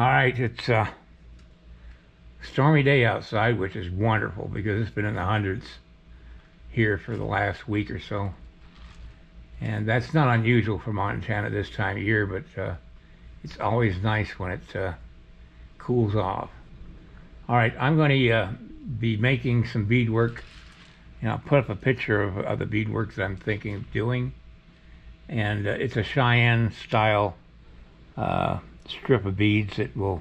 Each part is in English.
All right, it's a stormy day outside, which is wonderful because it's been in the hundreds here for the last week or so. And that's not unusual for Montana this time of year, but it's always nice when it cools off. All right, I'm going to be making some beadwork, and I'll put up a picture of the beadwork that I'm thinking of doing. And it's a Cheyenne style strip of beads that will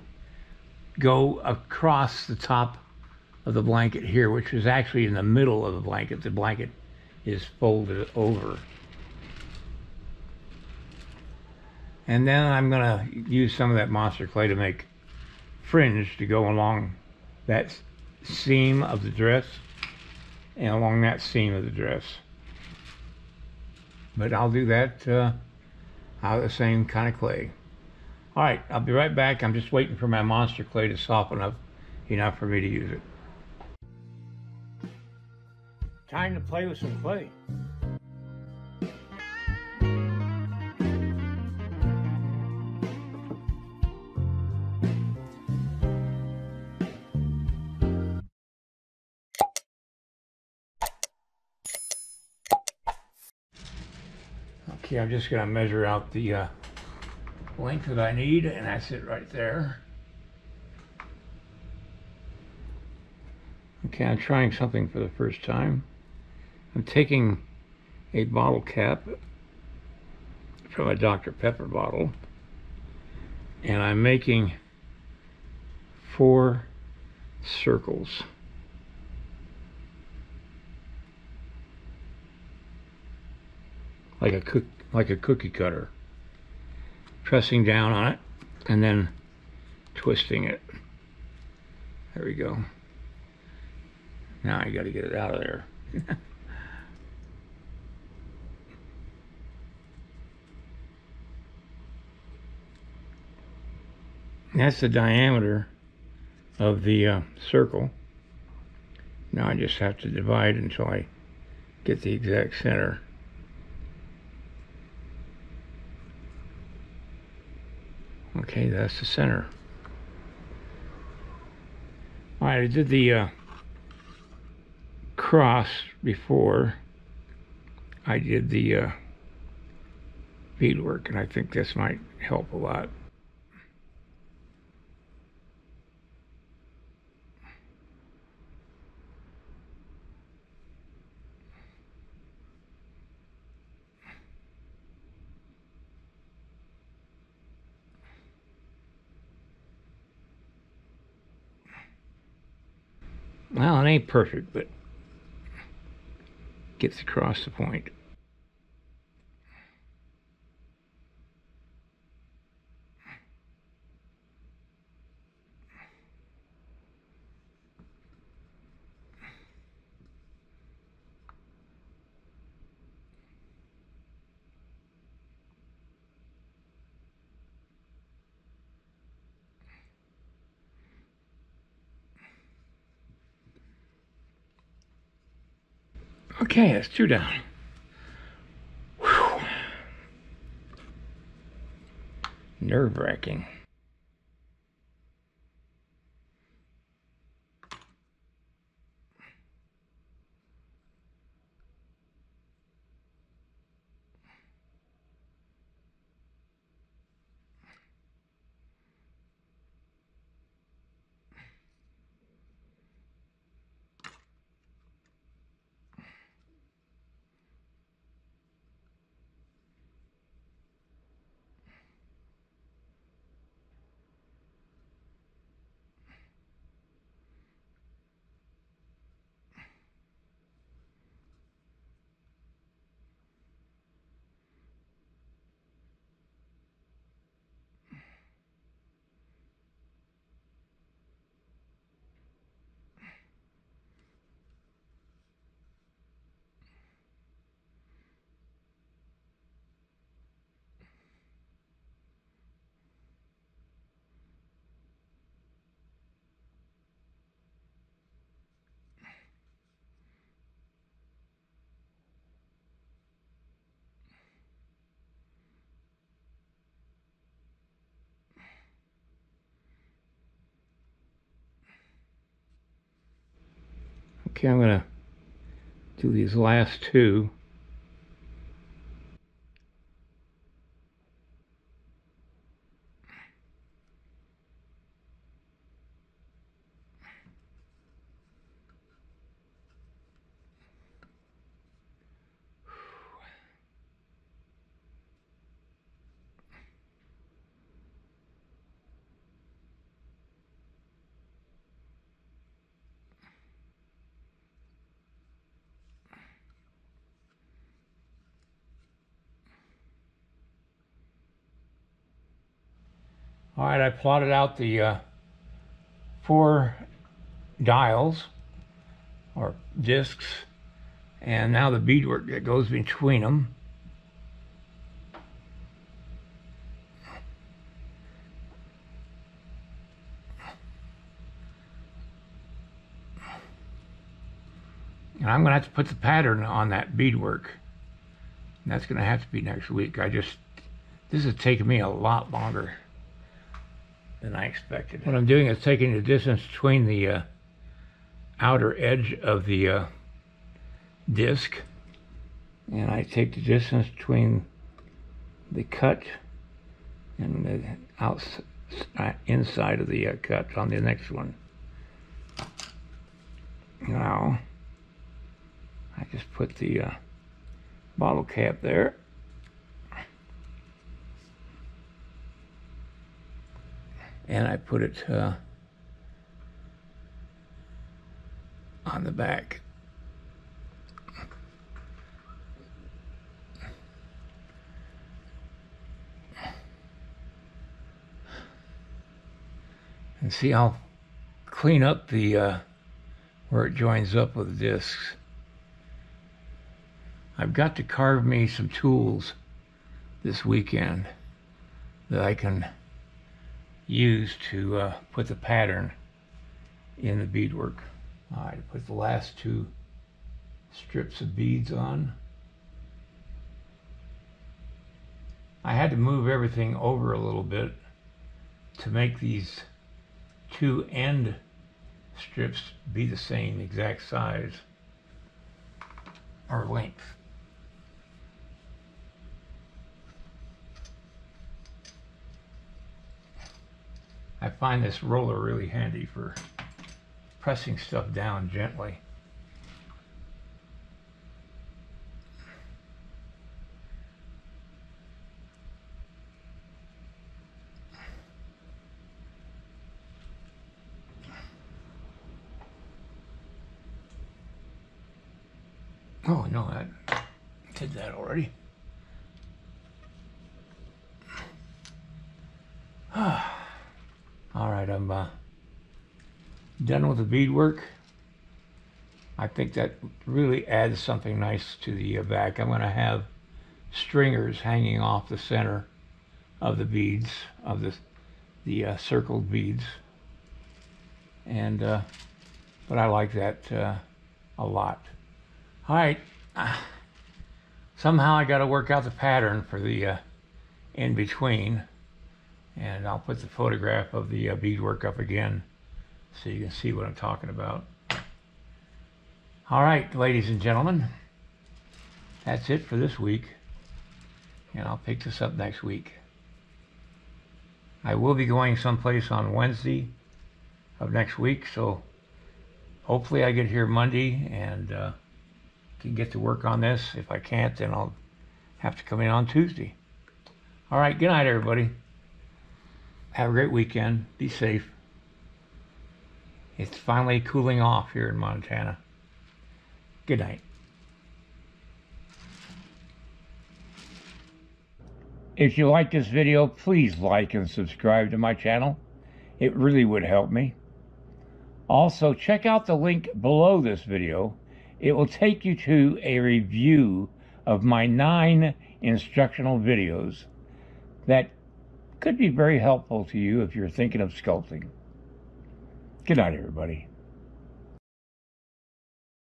go across the top of the blanket here, which is actually in the middle of the blanket. The blanket is folded over. And then I'm gonna use some of that monster clay to make fringe to go along that seam of the dress and along that seam of the dress. But I'll do that out of the same kind of clay. All right, I'll be right back. I'm just waiting for my monster clay to soften up enough for me to use it. Time to play with some clay. Okay, I'm just going to measure out the length that I need, and that's it right there. Okay, I'm trying something for the first time. I'm taking a bottle cap from a Dr. Pepper bottle, and I'm making 4 circles. Like a cookie cutter, pressing down on it and then twisting it. There we go. Now I got to get it out of there. That's the diameter of the circle. Now I just have to divide until I get the exact center. Okay, that's the center. All right, I did the cross before I did the beadwork, and I think this might help a lot. Well, it ain't perfect, but gets across the point. Okay, that's 2 down. Whew. Nerve-wracking. Okay, I'm going to do these last two. All right, I plotted out the four dials or discs, and now the beadwork that goes between them. And I'm going to have to put the pattern on that beadwork. And that's going to have to be next week. This has taken me a lot longer than I expected. What I'm doing is taking the distance between the outer edge of the disc, and I take the distance between the cut and the inside of the cut on the next one. Now I just put the bottle cap there. And I put it on the back. And see, I'll clean up the where it joins up with the discs. I've got to carve me some tools this weekend that I can use to put the pattern in the beadwork. All right, put the last two strips of beads on. I had to move everything over a little bit to make these two end strips be the same exact size or length. I find this roller really handy for pressing stuff down gently. Oh no, I did that already. Ah. All right, I'm done with the beadwork. I think that really adds something nice to the back. I'm going to have stringers hanging off the center of the beads, of the circled beads. And but I like that a lot. All right, somehow I got to work out the pattern for the in between. And I'll put the photograph of the beadwork up again so you can see what I'm talking about. All right, ladies and gentlemen, that's it for this week, and I'll pick this up next week. I will be going someplace on Wednesday of next week, so hopefully I get here Monday and can get to work on this. If I can't, then I'll have to come in on Tuesday. All right, good night, everybody. Have a great weekend. Be safe. It's finally cooling off here in Montana. Good night. If you like this video, please like and subscribe to my channel. It really would help me. Also, check out the link below this video. It will take you to a review of my 9 instructional videos that could be very helpful to you if you're thinking of sculpting. Good night, everybody.